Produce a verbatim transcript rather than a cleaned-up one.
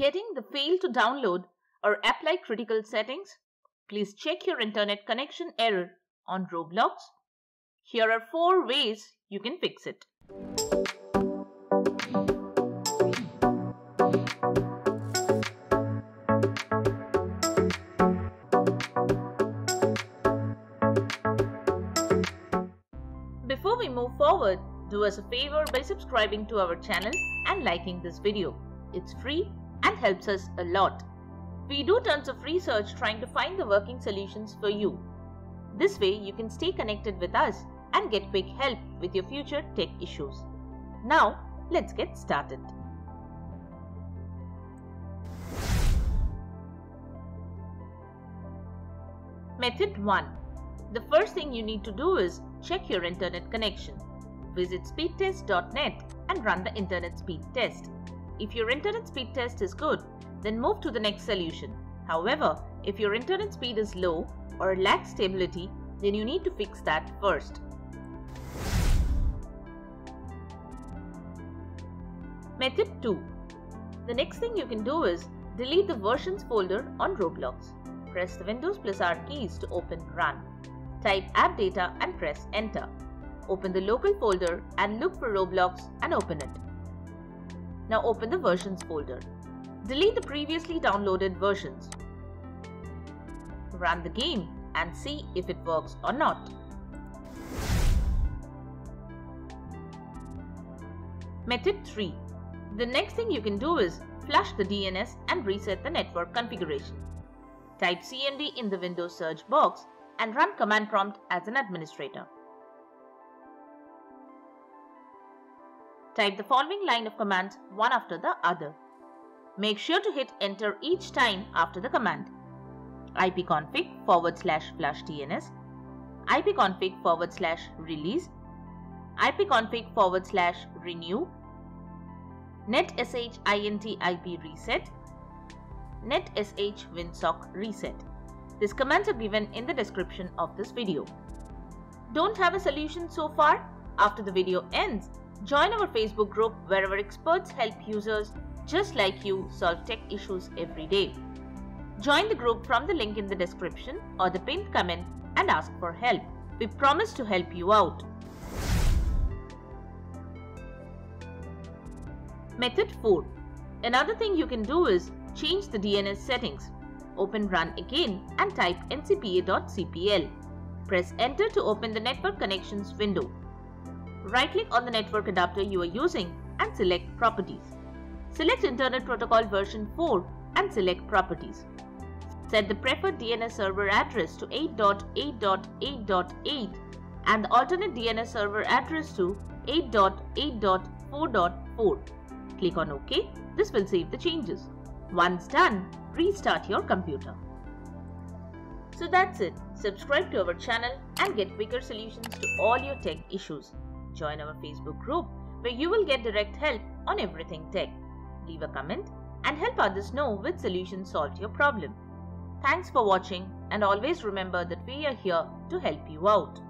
getting the fail to download or apply critical settings, please check your internet connection error on Roblox. Here are four ways you can fix it. Before we move forward, do us a favor by subscribing to our channel and liking this video. It's free and helps us a lot. We do tons of research trying to find the working solutions for you. This way you can stay connected with us and get quick help with your future tech issues. Now let's get started. Method one. The first thing you need to do is check your internet connection. Visit speed test dot net and run the internet speed test. If your internet speed test is good, then move to the next solution. However, if your internet speed is low or lacks stability, then you need to fix that first. Method two. The next thing you can do is delete the versions folder on Roblox. Press the Windows plus R keys to open Run. Type AppData and press Enter. Open the local folder and look for Roblox and open it. Now open the Versions folder. Delete the previously downloaded versions. Run the game and see if it works or not. Method three. The next thing you can do is flush the D N S and reset the network configuration. Type C M D in the Windows search box and run command prompt as an administrator. Type the following line of commands one after the other. Make sure to hit enter each time after the command. ipconfig forward slash flush DNS, ipconfig forward slash release, ipconfig forward slash renew, netsh int ip reset, netsh winsock reset. These commands are given in the description of this video. Don't have a solution so far? After the video ends, join our Facebook group where our experts help users just like you solve tech issues every day. Join the group from the link in the description or the pinned comment and ask for help. We promise to help you out. Method four. Another thing you can do is change the D N S settings. Open Run again and type N C P A dot C P L. Press Enter to open the Network Connections window. Right-click on the network adapter you are using and select Properties. Select Internet Protocol version four and select Properties. Set the preferred D N S server address to eight dot eight dot eight dot eight and the alternate D N S server address to eight dot eight dot four dot four. Click on OK. This will save the changes. Once done, restart your computer. So that's it. Subscribe to our channel and get quicker solutions to all your tech issues. Join our Facebook group where you will get direct help on everything tech. Leave a comment and help others know which solution solved your problem. Thanks for watching and always remember that we are here to help you out.